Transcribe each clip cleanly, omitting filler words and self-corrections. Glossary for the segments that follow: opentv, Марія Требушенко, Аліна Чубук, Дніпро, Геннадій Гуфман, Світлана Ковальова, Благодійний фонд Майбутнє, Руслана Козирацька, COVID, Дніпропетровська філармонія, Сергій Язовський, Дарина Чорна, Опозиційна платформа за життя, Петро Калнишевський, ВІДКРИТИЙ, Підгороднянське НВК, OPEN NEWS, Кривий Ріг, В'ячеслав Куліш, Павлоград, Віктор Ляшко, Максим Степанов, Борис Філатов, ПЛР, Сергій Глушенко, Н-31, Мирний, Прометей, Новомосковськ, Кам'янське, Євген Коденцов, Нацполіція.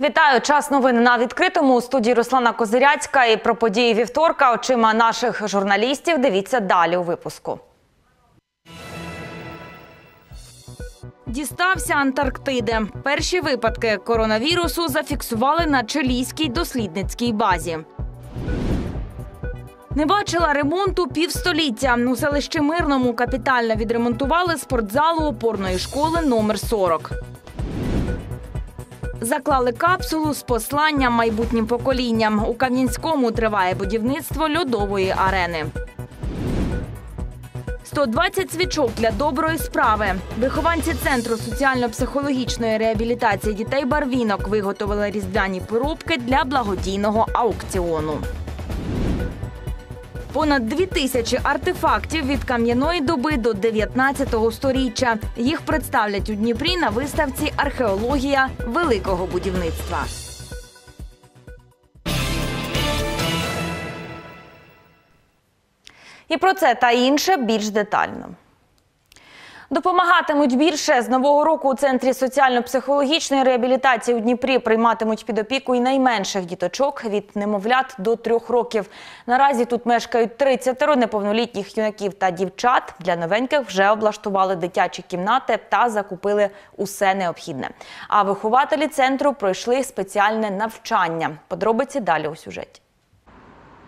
Вітаю! Час новин на відкритому. У студії Руслана Козирацька. І про події вівторка очима наших журналістів дивіться далі у випуску. Дістався Антарктиди. Перші випадки коронавірусу зафіксували на чилійській дослідницькій базі. Не бачила ремонту півстоліття. У селищі Мирному капітально відремонтували спортзалу опорної школи номер 40. Заклали капсулу з посланням майбутнім поколінням. У Кам'янському триває будівництво льодової арени. 120 свічок для доброї справи. Вихованці Центру соціально-психологічної реабілітації дітей «Барвінок» виготовили різдвяні поробки для благодійного аукціону. Понад 2000 артефактів від кам'яної доби до 19-го сторіччя. Їх представлять у Дніпрі на виставці «Археологія великого будівництва». І про це та інше більш детально. Допомагатимуть більше. З нового року у Центрі соціально-психологічної реабілітації у Дніпрі прийматимуть під опіку і найменших діточок від немовлят до 3 років. Наразі тут мешкають 30 неповнолітніх юнаків та дівчат. Для новеньких вже облаштували дитячі кімнати та закупили усе необхідне. А вихователі центру пройшли спеціальне навчання. Подробиці далі у сюжеті.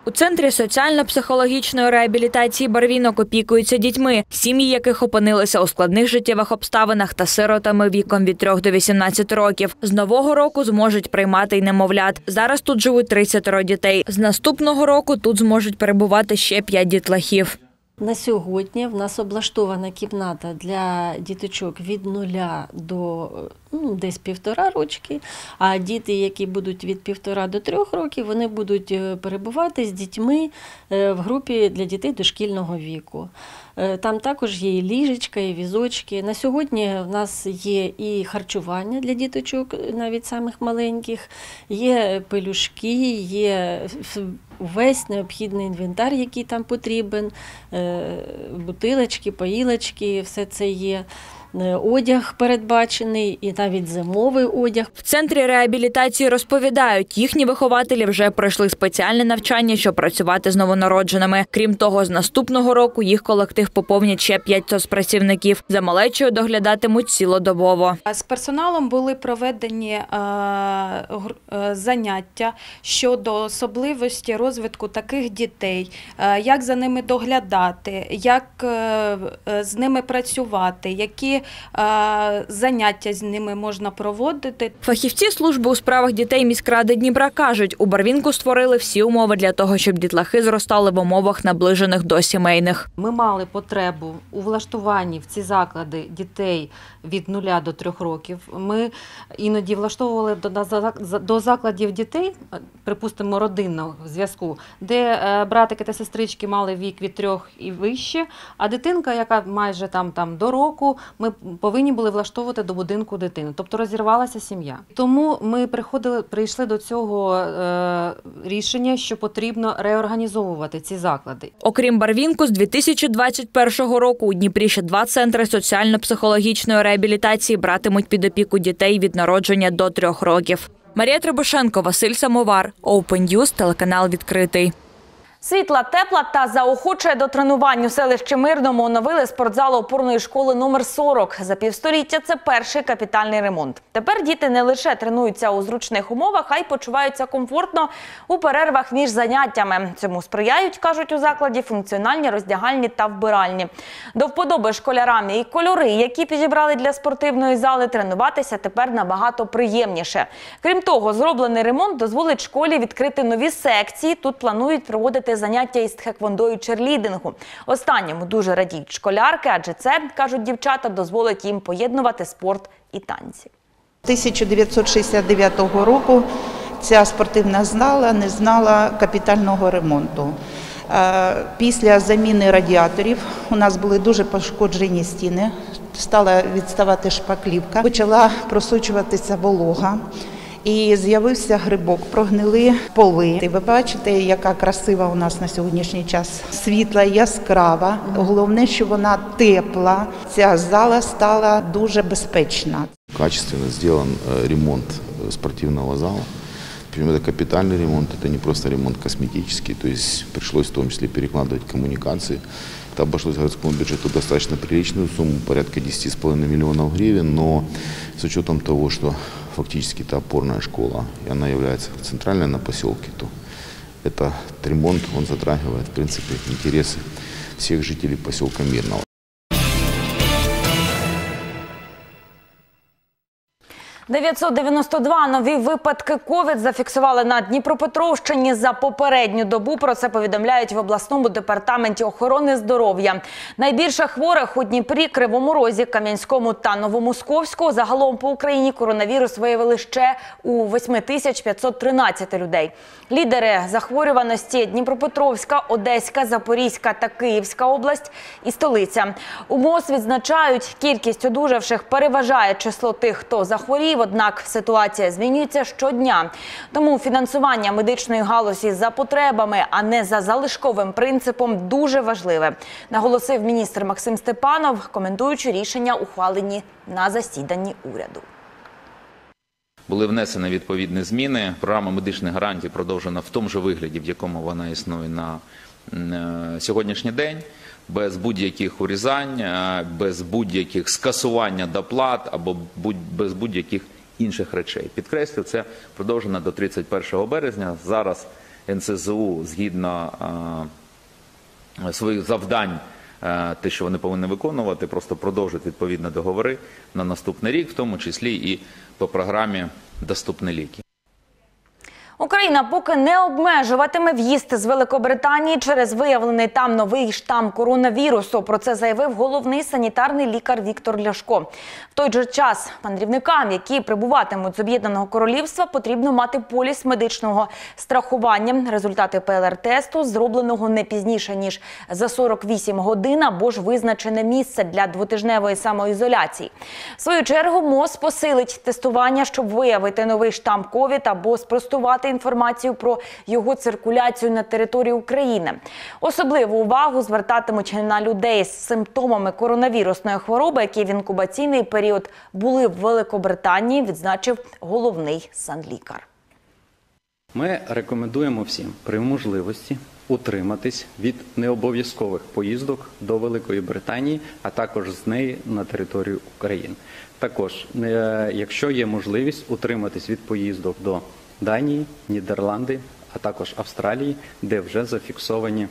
У Центрі соціально-психологічної реабілітації «Барвінок» опікуються дітьми, сім'ї яких опинилися у складних життєвих обставинах, та сиротами віком від 3 до 18 років. З нового року зможуть приймати й немовлят. Зараз тут живуть 30 дітей. З наступного року тут зможуть перебувати ще 5 дітлахів. На сьогодні в нас облаштована кімната для діточок від 0 до десь 1,5 рочки, а діти, які будуть від 1,5 до 3 років, вони будуть перебувати з дітьми в групі для дітей дошкільного віку. Там також є і ліжечка, і візочки. На сьогодні в нас є і харчування для діточок, навіть самих маленьких, є пелюшки, є весь необхідний інвентар, який там потрібен, бутилочки, паїлочки, все це є. Одяг передбачений і навіть зимовий одяг. В Центрі реабілітації розповідають, їхні вихователі вже пройшли спеціальне навчання, щоб працювати з новонародженими. Крім того, з наступного року їх колектив поповнять ще 5 соцпрацівників. За малечою доглядатимуть цілодобово. З персоналом були проведені заняття щодо особливості розвитку таких дітей, як за ними доглядати, як з ними працювати, які заняття з ними можна проводити. Фахівці служби у справах дітей міськради Дніпра кажуть, у Барвінку створили всі умови для того, щоб дітлахи зростали в умовах, наближених до сімейних. Ми мали потребу у влаштуванні в ці заклади дітей від 0 до 3 років. Ми іноді влаштовували до закладів дітей, припустимо, родинного зв'язку, де братики та сестрички мали вік від 3 і вище, а дитинка, яка майже там до року, ми повинні були влаштовувати до будинку дитини, тобто розірвалася сім'я. Тому ми прийшли до цього рішення, що потрібно реорганізовувати ці заклади. Окрім Барвінку, з 2021 року у Дніпрі ще 2 центри соціально-психологічної реабілітації братимуть під опіку дітей від народження до 3 років. Марія Требушенко, Василь Самовар, Open News, телеканал «Відкритий». Світла, тепла та заохочує до тренувань у селищі Мирному оновили спортзал опорної школи номер 40. За півстоліття це перший капітальний ремонт. Тепер діти не лише тренуються у зручних умовах, а й почуваються комфортно у перервах між заняттями. Цьому сприяють, кажуть у закладі, функціональні роздягальні та вбиральні. До вподоби школярам і кольори, які підібрали для спортивної зали, тренуватися тепер набагато приємніше. Крім того, зроблений ремонт дозволить школі відкрити нові секції. Тут планують проводити заняття із тхеквондою, черлідингу. Останньому дуже радіють школярки, адже це, кажуть дівчата, дозволить їм поєднувати спорт і танці. 1969 року ця спортивна зала не знала капітального ремонту. Після заміни радіаторів у нас були дуже пошкоджені стіни, стала відставати шпаклівка, почала просочуватися волога. І з'явився грибок, прогнили поли. Ви бачите, яка красива у нас на сьогоднішній час. Світла, яскрава. Головне, що вона тепла. Ця зала стала дуже безпечна. Качественно зроблений ремонт спортивного зала. Причем это капитальный ремонт, это не просто ремонт косметический, то есть пришлось в том числе перекладывать коммуникации. Это обошлось городскому бюджету достаточно приличную сумму, порядка 10,5 миллионов гривен, но с учетом того, что фактически это опорная школа, и она является центральной на поселке, то этот ремонт, он затрагивает, в принципе, интересы всех жителей поселка Мирного. Нові випадки COVID зафіксували на Дніпропетровщині за попередню добу. Про це повідомляють в обласному департаменті охорони здоров'я. Найбільше хворих у Дніпрі, Кривому Розі, Кам'янському та Новомосковську. Загалом по Україні коронавірус виявили ще у 8513 людей. Лідери захворюваності – Дніпропетровська, Одеська, Запорізька та Київська область і столиця. У МОЗ відзначають, кількість одужавших переважає число тих, хто захворів. Однак ситуація змінюється щодня. Тому фінансування медичної галузі за потребами, а не за залишковим принципом, дуже важливе, наголосив міністр Максим Степанов, коментуючи рішення, ухвалені на засіданні уряду. Були внесені відповідні зміни. Програма медичних гарантій продовжена в тому ж вигляді, в якому вона існує на сьогоднішній день. Без будь-яких урізань, без будь-яких скасування доплат або без будь-яких інших речей. Підкреслю, це продовжено до 31 березня. Зараз НСЗУ згідно своїх завдань, те, що вони повинні виконувати, просто продовжують відповідно договори на наступний рік, в тому числі і по програмі «Доступні ліки». Україна поки не обмежуватиме в'їзд з Великобританії через виявлений там новий штам коронавірусу. Про це заявив головний санітарний лікар Віктор Ляшко. В той же час мандрівникам, які прибуватимуть з Об'єднаного Королівства, потрібно мати поліс медичного страхування, результати ПЛР-тесту, зробленого не пізніше, ніж за 48 годин, або ж визначене місце для двотижневої самоізоляції. В свою чергу МОЗ посилить тестування, щоб виявити новий штам ковід або спростувати інформацію про його циркуляцію на території України. Особливу увагу звертатимуть на людей з симптомами коронавірусної хвороби, які в інкубаційний період були в Великобританії, відзначив головний санлікар. Ми рекомендуємо всім при можливості утриматись від необов'язкових поїздок до Великої Британії, а також з неї на територію України. Також, якщо є можливість, утриматись від поїздок до Данії, Нідерланди, а також Австралії, де вже зафіксовані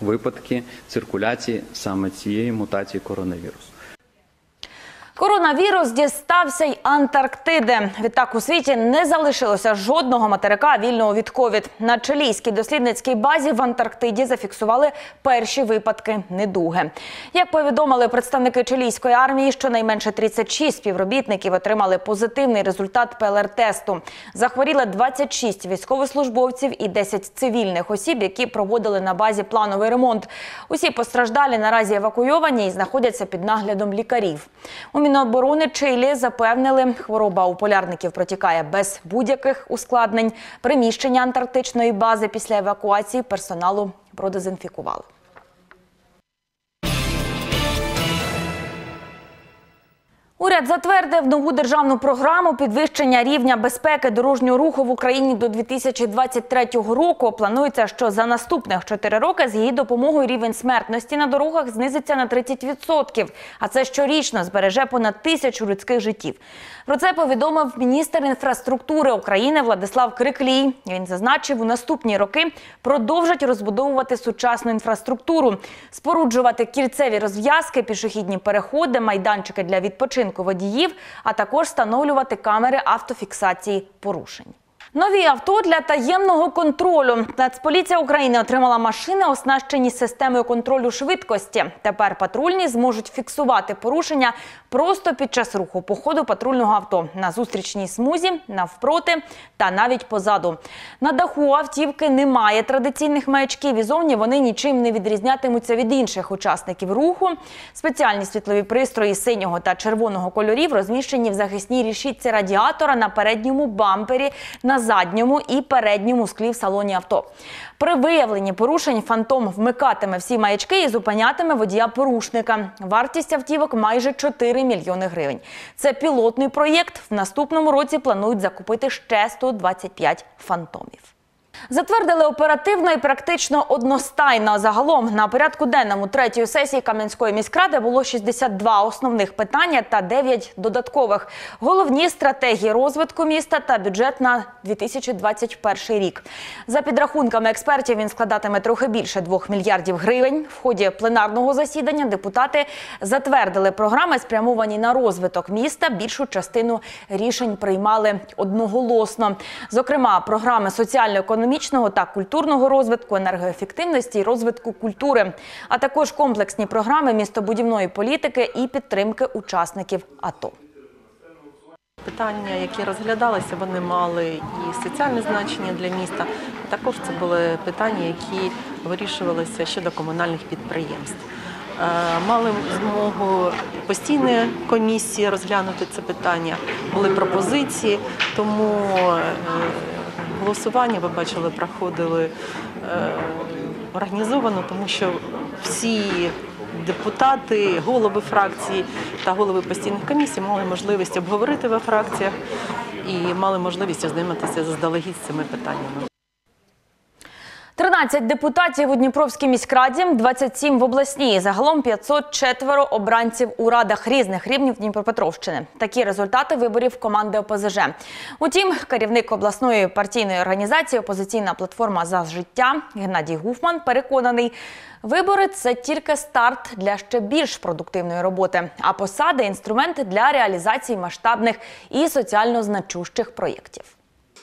випадки циркуляції саме цієї мутації коронавірусу. Коронавірус дістався й Антарктиди. Відтак у світі не залишилося жодного материка, вільного від ковід. На чилійській дослідницькій базі в Антарктиді зафіксували перші випадки недуги. Як повідомили представники чилійської армії, щонайменше 36 співробітників отримали позитивний результат ПЛР-тесту. Захворіли 26 військовослужбовців і 10 цивільних осіб, які проводили на базі плановий ремонт. Усі постраждалі наразі евакуйовані і знаходяться під наглядом лікарів. Міноборони Чилі запевнили, хвороба у полярників протікає без будь-яких ускладнень. Приміщення антарктичної бази після евакуації персоналу продезінфікували. Уряд затвердив нову державну програму підвищення рівня безпеки дорожнього руху в Україні до 2023 року. Планується, що за наступних 4 роки з її допомогою рівень смертності на дорогах знизиться на 30%. А це щорічно збереже понад 1000 людських життів. Про це повідомив міністр інфраструктури України Владислав Криклій. Він зазначив, у наступні роки продовжать розбудовувати сучасну інфраструктуру, споруджувати кільцеві розв'язки, пішохідні переходи, майданчики для відпочинку водіїв, а також встановлювати камери автофіксації порушень. Нові авто для таємного контролю. Нацполіція України отримала машини, оснащені системою контролю швидкості. Тепер патрульні зможуть фіксувати порушення просто під час руху по ходу патрульного авто, на зустрічній смузі, навпроти та навіть позаду. На даху автівки немає традиційних маячків і зовні вони нічим не відрізнятимуться від інших учасників руху. Спеціальні світлові пристрої синього та червоного кольорів розміщені в захисній решітці радіатора, на передньому бампері, на задньому і передньому склі в салоні авто. При виявленні порушень фантом вмикатиме всі маячки і зупинятиме водія-порушника. Вартість автівок – майже 4 мільйони гривень. Це пілотний проєкт. В наступному році планують закупити ще 125 фантомів. Затвердили оперативно і практично одностайно. Загалом на порядку денному третьої сесії Кам'янської міськради було 62 основних питання та 9 додаткових. Головні – стратегії розвитку міста та бюджет на 2021 рік. За підрахунками експертів, він складатиме трохи більше 2 мільярдів гривень. В ході пленарного засідання депутати затвердили програми, спрямовані на розвиток міста. Більшу частину рішень приймали одноголосно. Зокрема, програми соціально-економічної економічного та культурного розвитку, енергоефективності і розвитку культури, а також комплексні програми містобудівної політики і підтримки учасників АТО. Питання, які розглядалися, вони мали і соціальне значення для міста, також це були питання, які вирішувалися щодо комунальних підприємств. Мали змогу постійні комісії розглянути це питання, були пропозиції, тому голосування, ви бачили, проходили організовано, тому що всі депутати, голови фракцій та голови постійних комісій мали можливість обговорити во фракціях і мали можливість ознайомитися заздалегідь з цими питаннями. 13 депутатів у Дніпровській міськраді, 27 в обласній. Загалом 504 обранців у радах різних рівнів Дніпропетровщини. Такі результати виборів команди ОПЗЖ. Утім, керівник обласної партійної організації «Опозиційна платформа за життя» Геннадій Гуфман переконаний, вибори – це тільки старт для ще більш продуктивної роботи, а посади – інструменти для реалізації масштабних і соціально значущих проєктів.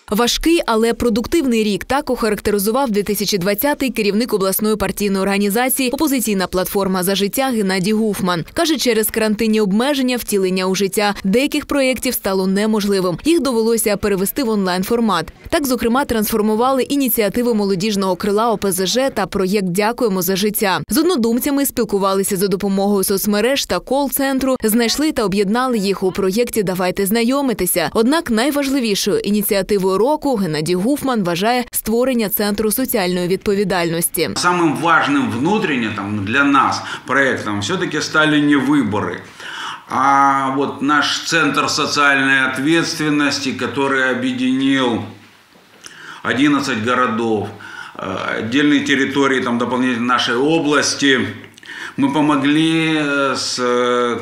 Важкий, але продуктивний рік – так охарактеризував 2020-й керівник обласної партійної організації «Опозиційна платформа за життя» Геннадій Гуфман. Каже, через карантинні обмеження втілення у життя деяких проєктів стало неможливим. Їх довелося перевести в онлайн-формат. Так, зокрема, трансформували ініціативи молодіжного крила ОПЗЖ та проєкт «Дякуємо за життя». З однодумцями спілкувалися за допомогою соцмереж та кол-центру, знайшли та об'єднали їх у проєкті «Давайте знайомитися». Однак найважливішою ініціативою року Геннадій Гуфман вважає створення Центру соціальної відповідальності. Самим важливим внутрішнім для нас проєктом все-таки стали не вибори, а вот наш Центр социальной ответственности, который объединил 11 городов, отдельные территории там, дополнительно нашей области. Мы помогли с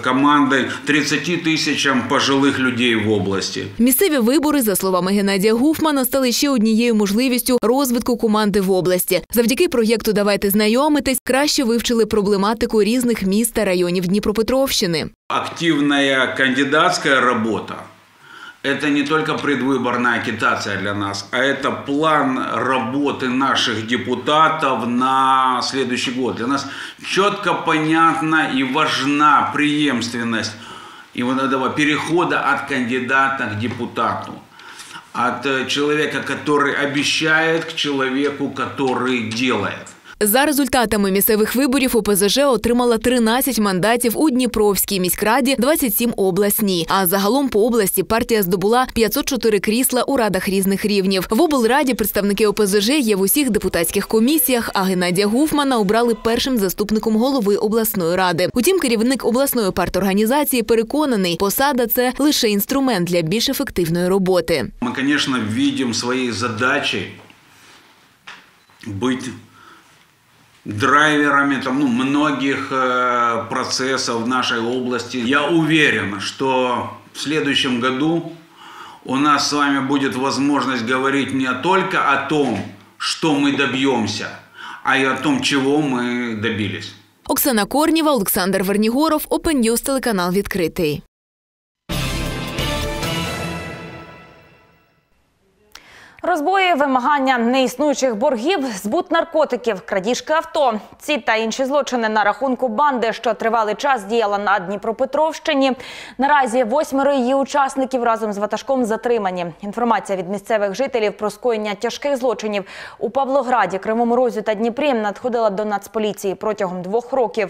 командой 30 тисячам пожилих людей в області. Місцеві вибори, за словами Геннадія Гуфмана, стали ще однією можливістю розвитку команди в області. Завдяки проєкту «Давайте знайомитись» краще вивчили проблематику різних міст та районів Дніпропетровщини. Активна кандидатська робота – це не тільки предвиборна агітація для нас, а це план роботи наших депутатів на наступний рік. Для нас чітко, понятна і важлива преемственность переходу від кандидата до депутату. Від чоловіка, який обіцяє, до чоловіку, який робить. За результатами місцевих виборів ОПЗЖ отримала 13 мандатів у Дніпровській міськраді, 27 – обласній. А загалом по області партія здобула 504 крісла у радах різних рівнів. В облраді представники ОПЗЖ є в усіх депутатських комісіях, а Геннадія Гуфмана обрали першим заступником голови обласної ради. Утім, керівник обласної парторганізації переконаний, посада – це лише інструмент для більш ефективної роботи. Ми, звісно, бачимо свої задачі бути драйверами многих процессов в нашей области. Я уверен, что в следующем году у нас с вами будет возможность говорить не только о том, что мы добьемся, а и о том, чего мы добились. Оксана Корнєва, Олександр Вернігоров, Open News, телеканал «Відкритий». Розбої, вимагання неіснуючих боргів, збут наркотиків, крадіжки авто. Ці та інші злочини на рахунку банди, що тривалий час діяла на Дніпропетровщині. Наразі 8 її учасників разом з ватажком затримані. Інформація від місцевих жителів про скоєння тяжких злочинів у Павлограді, Кривому Розі та Дніпрі надходила до Нацполіції протягом 2 років.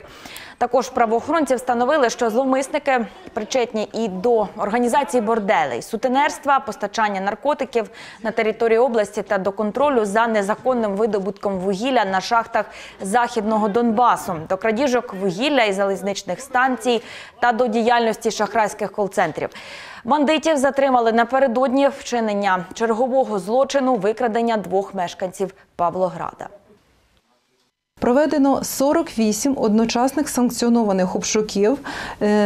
Також правоохоронці встановили, що зловмисники причетні і до організації борделей, сутенерства, постачання наркотиків на території території області та до контролю за незаконним видобутком вугілля на шахтах Західного Донбасу, до крадіжок вугілля із залізничних станцій та до діяльності шахрайських кол-центрів. Бандитів затримали напередодні вчинення чергового злочину – викрадення двох мешканців Павлограда. Проведено 48 одночасних санкціонованих обшуків,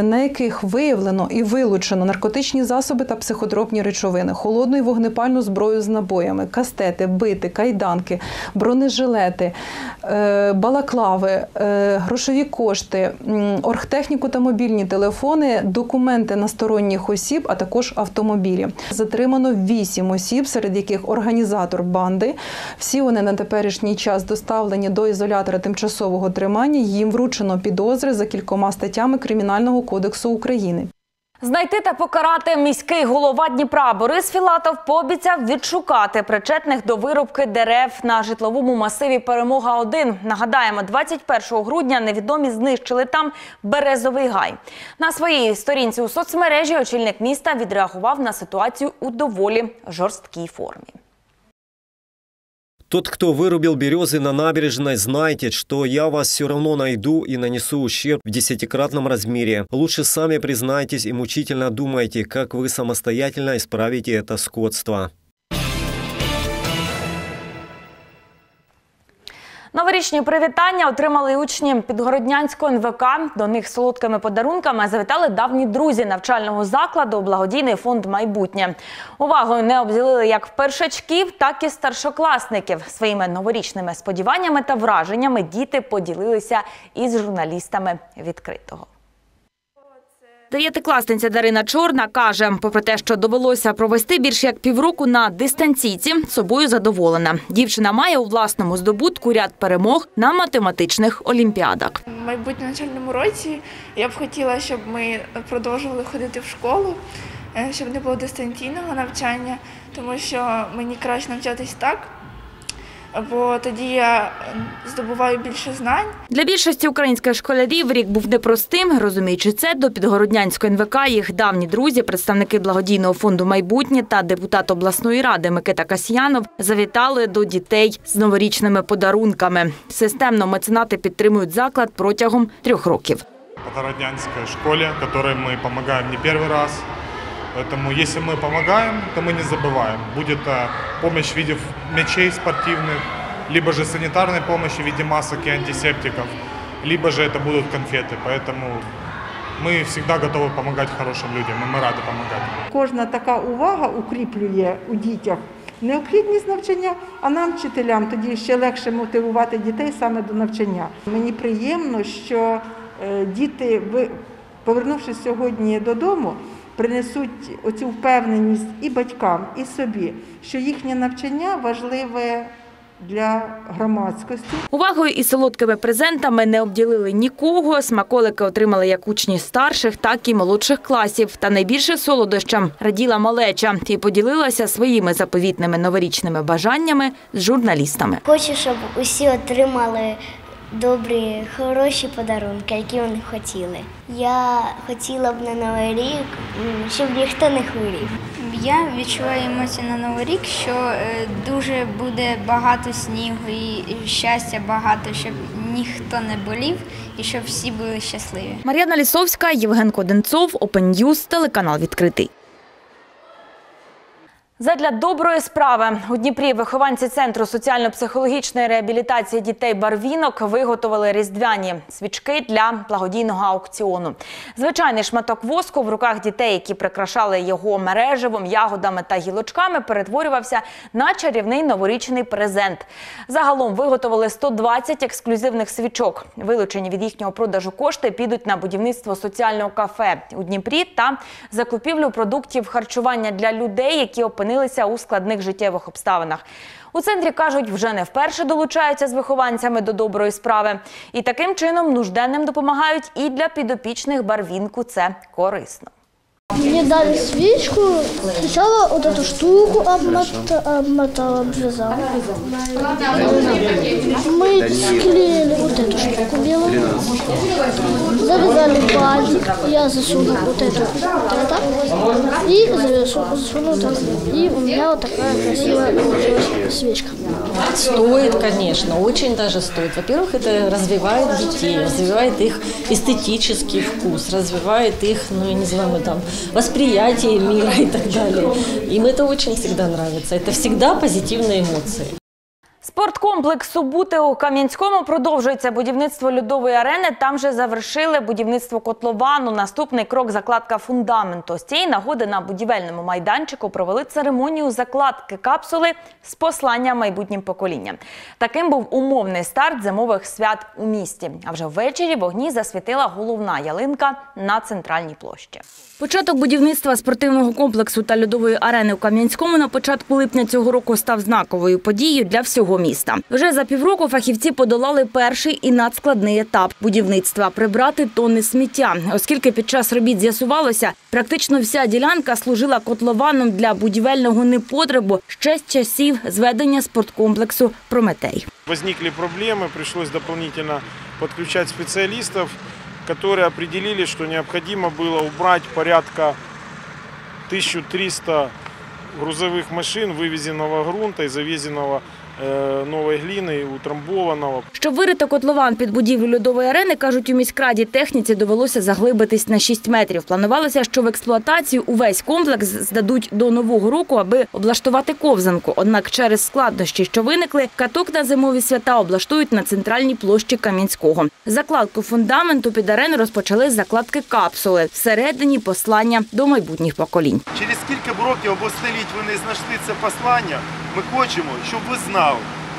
на яких виявлено і вилучено наркотичні засоби та психотропні речовини, холодну і вогнепальну зброю з набоями, кастети, бити, кайданки, бронежилети, балаклави, грошові кошти, оргтехніку та мобільні телефони, документи на сторонніх осіб, а також автомобілі. Затримано 8 осіб, серед яких організатор банди. Всі вони на теперішній час доставлені до ізолятора тимчасового тримання, їм вручено підозри за кількома статтями Кримінального кодексу України. Знайти та покарати міський голова Дніпра Борис Філатов пообіцяв відшукати причетних до вирубки дерев на житловому масиві «Перемога-1». Нагадаємо, 21 грудня невідомі знищили там березовий гай. На своїй сторінці у соцмережі очільник міста відреагував на ситуацію у доволі жорсткій формі. Тот, кто вырубил березы на набережной, знайте, что я вас все равно найду и нанесу ущерб в десятикратном размере. Лучше сами признайтесь и мучительно думайте, как вы самостоятельно исправите это скотство. Новорічні привітання отримали учні Підгороднянського НВК. До них солодкими подарунками завітали давні друзі навчального закладу «Благодійний фонд Майбутнє». Увагою не обділили як першачків, так і старшокласників. Своїми новорічними сподіваннями та враженнями діти поділилися із журналістами «Відкритого». Дев'ятикласниця Дарина Чорна каже, попри те, що довелося провести більше як півроку на дистанційці, собою задоволена. Дівчина має у власному здобутку ряд перемог на математичних олімпіадах. В майбутньому навчальному році я б хотіла, щоб ми продовжували ходити в школу, щоб не було дистанційного навчання, тому що мені краще навчатись так, бо тоді я здобуваю більше знань. Для більшості українських школярів рік був непростим. Розуміючи це, до Підгороднянського НВК їх давні друзі, представники Благодійного фонду «Майбутнє» та депутат обласної ради Микита Касьянов завітали до дітей з новорічними подарунками. Системно меценати підтримують заклад протягом 3 років. В Підгороднянській школі, якій ми допомагаємо не перший раз, поэтому, если мы помогаем, то мы не забываем. Будет помощь в виде мячей спортивных, либо же санитарной помощи в виде масок и антисептиков, либо же это будут конфеты. Поэтому ми завжди готові допомагати хорошим людям, і ми раді допомагати. Кожна така увага укріплює у дітях необхідність навчання, а нам, вчителям, тоді ще легше мотивувати дітей саме до навчання. Мені приємно, що діти, повернувшись сьогодні додому, принесуть оцю впевненість і батькам, і собі, що їхнє навчання важливе для громадськості. Увагою і солодкими презентами не обділили нікого. Смаколики отримали як учні старших, так і молодших класів. Та найбільше солодощам раділа малеча і поділилася своїми заповітними новорічними бажаннями з журналістами. Хочу, щоб усі отримали добрі, хороші подарунки, які вони хотіли. Я хотіла б на Новий рік, щоб ніхто не хворів. Я відчуваю емоції на Новий рік, що дуже буде багато снігу і щастя багато, щоб ніхто не болів і щоб всі були щасливі. Мар'яна Лісовська, Євген Коденцов, OPEN NEWS, телеканал «Відкритий». Задля доброї справи у Дніпрі вихованці Центру соціально-психологічної реабілітації дітей «Барвінок» виготовили різдвяні свічки для благодійного аукціону. Звичайний шматок воску в руках дітей, які прикрашали його мереживом, ягодами та гілочками, перетворювався на чарівний новорічний презент. Загалом виготовили 120 ексклюзивних свічок. Вилучені від їхнього продажу кошти підуть на будівництво соціального кафе у Дніпрі та закупівлю продуктів харчування для людей, які опинилися у складних життєвих обставинах. У центрі, кажуть, вже не вперше долучаються з вихованцями до доброї справи. І таким чином нужденним допомагають, і для підопічних «Барвінку» це корисно. Мне дали свечку, сначала вот эту штуку обмотала, обвязала. Мы склеили вот эту штуку белую, завязали пазик, я засуну вот это, и засуну вот это. И у меня вот такая красивая свечка. Стоит, конечно, очень даже стоит. Во-первых, это развивает детей, развивает их эстетический вкус, развивает их, ну, я не знаю, мы там, восприятие мира и так далее. Им это очень всегда нравится. Это всегда позитивные эмоции. Спорткомплекс «Суботи» у Кам'янському продовжується будівництво льодової арени. Там же завершили будівництво котловану. Наступний крок – закладка фундаменту. З цієї нагоди на будівельному майданчику провели церемонію закладки капсули з посланням майбутнім поколінням. Таким був умовний старт зимових свят у місті. А вже ввечері вогні засвітила головна ялинка на центральній площі. Початок будівництва спортивного комплексу та льодової арени у Кам'янському на початку липня цього року став знаковою подією для всього міста. Вже за півроку фахівці подолали перший і надскладний етап будівництва – прибрати тонни сміття. Оскільки під час робіт з'ясувалося, практично вся ділянка служила котлованом для будівельного непотребу ще з часів зведення спорткомплексу «Прометей». Возникли проблеми, прийшлось додатково підключати спеціалістів, которые определили, что необходимо было убрать порядка 1300 грузовых машин, вывезенного грунта и завезенного нової глини, утрамбованого. Щоб вирити котлован під будівлю льодової арени, кажуть, у міськраді техніці довелося заглибитись на 6 метрів. Планувалося, що в експлуатацію увесь комплекс здадуть до Нового року, аби облаштувати ковзанку. Однак через складнощі, що виникли, каток на зимові свята облаштують на центральній площі Кам'янського. Закладку фундаменту під арену розпочали з закладки капсули. Всередині послання до майбутніх поколінь. Через кілька років або століть вони знайшли це послання. Ми хочемо, щоб ви знали,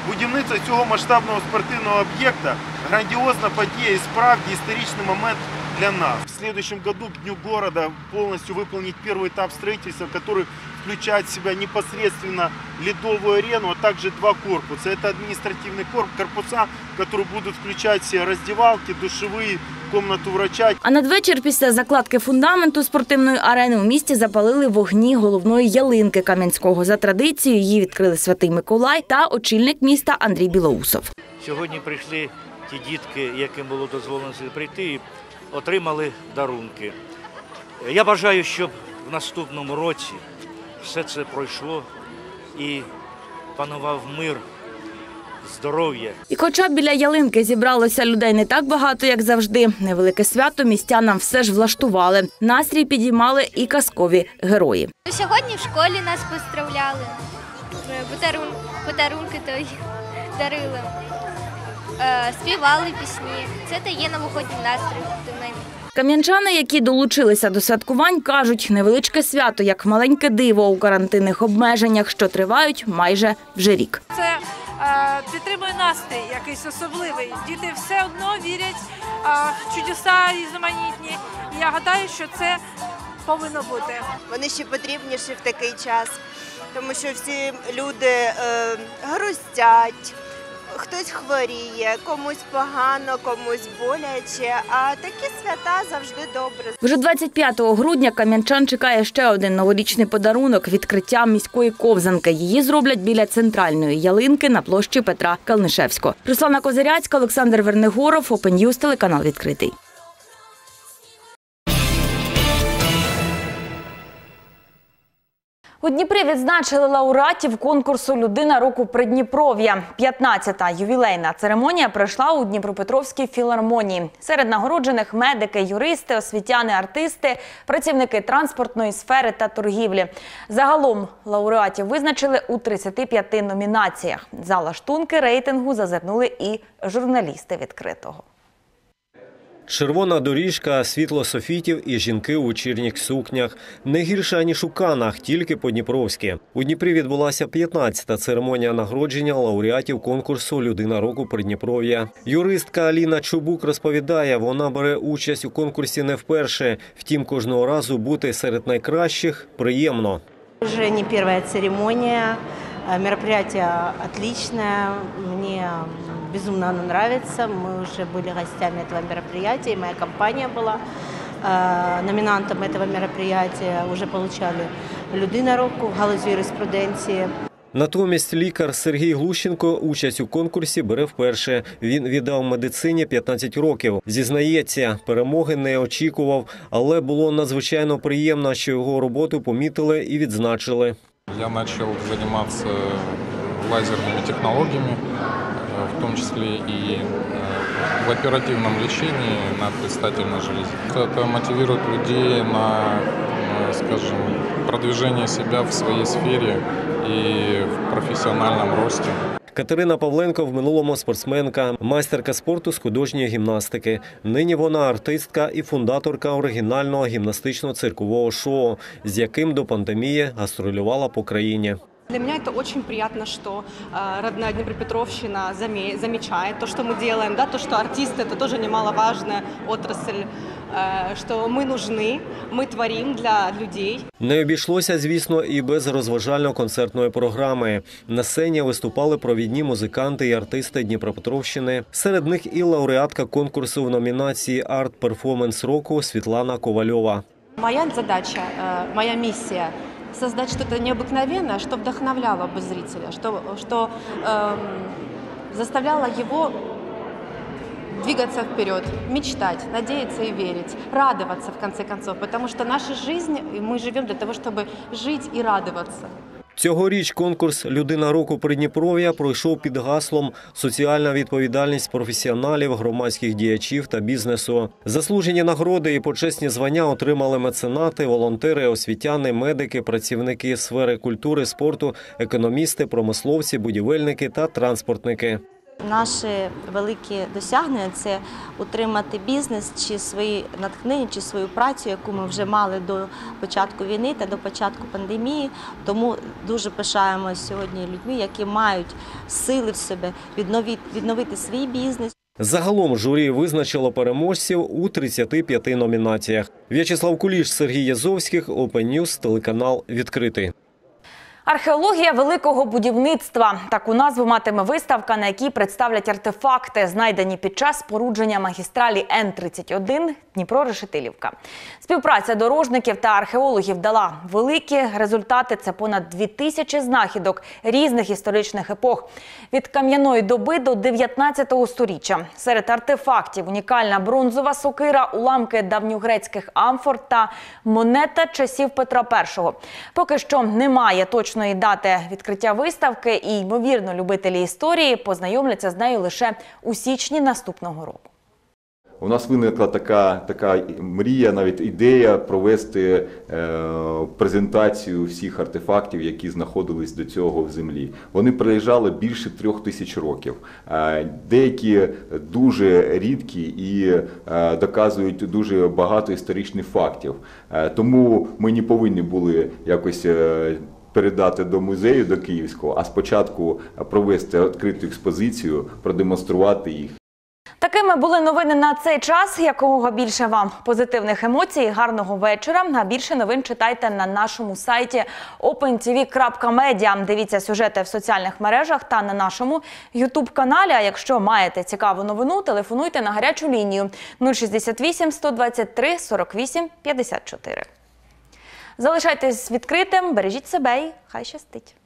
будівництво цього масштабного спортивного об'єкта – грандіозна подія і справді історичний момент для нас. В наступному році к Дню міста повністю виконати перший етап будівництва, який включає в себе непосередньо льодову арену, а також 2 корпуси. Це адміністративні корпуси, які будуть включати в себе роздівалки, душові, кімнату врача. А надвечір після закладки фундаменту спортивної арени у місті запалили вогні головної ялинки Кам'янського. За традицією її відкрили Святий Миколай та очільник міста Андрій Білоусов. Сьогодні прийшли ті дітки, яким було дозволено прийти, і отримали дарунки. Я бажаю, щоб в наступному році все це пройшло і панував мир. І хоча біля ялинки зібралося людей не так багато, як завжди, невелике свято містянам все ж влаштували. Настрій підіймали і казкові герої. Сьогодні в школі нас поздравляли, подарунки дарили, співали пісні. Це дає нам уходний настрій. Кам'янчани, які долучилися до святкувань, кажуть, невеличке свято, як маленьке диво у карантинних обмеженнях, що тривають майже вже рік. Це підтримує настрій якийсь особливий. Діти все одно вірять в чудеса різноманітні. Я гадаю, що це повинно бути. Вони ще потрібніші в такий час, тому що всі люди грустять. Хтось хворіє, комусь погано, комусь боляче, а такі свята завжди добре. Вже 25 грудня кам'янчан чекає ще один новорічний подарунок – відкриття міської ковзанки. Її зроблять біля центральної ялинки на площі Петра Калнишевського. Руслана Козирацька, Олександр Вернигоров, Open News, телеканал «Відкритий». У Дніпрі відзначили лауреатів конкурсу «Людина року Придніпров'я». 15-та ювілейна церемонія пройшла у Дніпропетровській філармонії. Серед нагороджених – медики, юристи, освітяни, артисти, працівники транспортної сфери та торгівлі. Загалом лауреатів визначили у 35 номінаціях. За лаштунки рейтингу зазирнули і журналісти «Відкритого». Червона доріжка, світло софітів і жінки у вечірніх сукнях. Не гірше, аніж у Каннах, тільки по-дніпровськи. У Дніпрі відбулася 15-та церемонія нагородження лауреатів конкурсу «Людина року Придніпров'я». Юристка Аліна Чубук розповідає, вона бере участь у конкурсі не вперше. Втім, кожного разу бути серед найкращих приємно. Вже не перша церемонія. Мероприятие отличное, мне безумно оно нравится. Мы уже были гостями этого мероприятия, моя компания была. номинантами этого мероприятия уже получали «Людина року» в галузі юриспруденції. Натомість лікар Сергій Глушенко участь у конкурсі бере вперше. Він віддав медицині 15 років. Зізнається, перемоги не очікував, але було надзвичайно приємно, що його роботу помітили і відзначили. Я почав займатися лазерними технологіями, в тому числі і в оперативному лікуванні на предстательній залозі. Це мотивує людей на, скажімо, продвиження себе в своїй сфері і в професіональному рості. Катерина Павленко в минулому спортсменка, майстерка спорту з художньої гімнастики. Нині вона артистка і фундаторка оригінального гімнастично-циркового шоу, з яким до пандемії гастролювала по країні. Для меня это очень приятно, что родная Днепропетровщина замечает то, что мы делаем, да, то, что артисты – это тоже немаловажная отрасль, что мы нужны, мы творим для людей. Не обійшлося, звісно, і без розважально-концертної програми. На сцені виступали провідні музиканти і артисти Дніпропетровщини. Серед них і лауреатка конкурсу в номінації «Арт-перформанс року» Світлана Ковальова. Моя задача, моя місія – создать что-то необыкновенное, что вдохновляло бы зрителя, что заставляло его двигаться вперед, мечтать, надеяться и верить, радоваться в конце концов, потому что наша жизнь, мы живем для того, чтобы жить и радоваться. Цьогоріч конкурс «Людина року Придніпров'я» пройшов під гаслом «Соціальна відповідальність професіоналів, громадських діячів та бізнесу». Заслужені нагороди і почесні звання отримали меценати, волонтери, освітяни, медики, працівники сфери культури, спорту, економісти, промисловці, будівельники та транспортники. Наші великі досягнення – це утримати бізнес, чи свої натхнення, чи свою працю, яку ми вже мали до початку війни та до початку пандемії. Тому дуже пишаємося сьогодні людьми, які мають сили в себе відновити свій бізнес. Загалом журі визначило переможців у 35 номінаціях. В'ячеслав Куліш, Сергій Язовський, Open News, телеканал «Відкритий». Археологія великого будівництва – таку назву матиме виставка, на якій представлять артефакти, знайдені під час спорудження магістралі Н-31 Дніпро-Решетилівка. Співпраця дорожників та археологів дала великі результати – це понад 2000 знахідок різних історичних епох. Від кам'яної доби до 19-го сторіччя. Серед артефактів – унікальна бронзова сокира, уламки давньогрецьких амфор та монета часів Петра І. Поки що немає точно дати відкриття виставки і, ймовірно, любителі історії познайомляться з нею лише у січні наступного року. У нас виникла така мрія, навіть ідея провести презентацію всіх артефактів, які знаходились до цього в землі. Вони пролежали більше 3000 років. Деякі дуже рідкі і доказують дуже багато історичних фактів. Тому ми не повинні були якось передати до музею, до Київського, а спочатку провести відкриту експозицію, продемонструвати їх. Такими були новини на цей час. Якого більше вам позитивних емоцій, гарного вечора. А більше новин читайте на нашому сайті opentv.media. Дивіться сюжети в соціальних мережах та на нашому YouTube-каналі. А якщо маєте цікаву новину, телефонуйте на гарячу лінію 068 123 48 54. Залишайтесь відкритим, бережіть себе і хай щастить!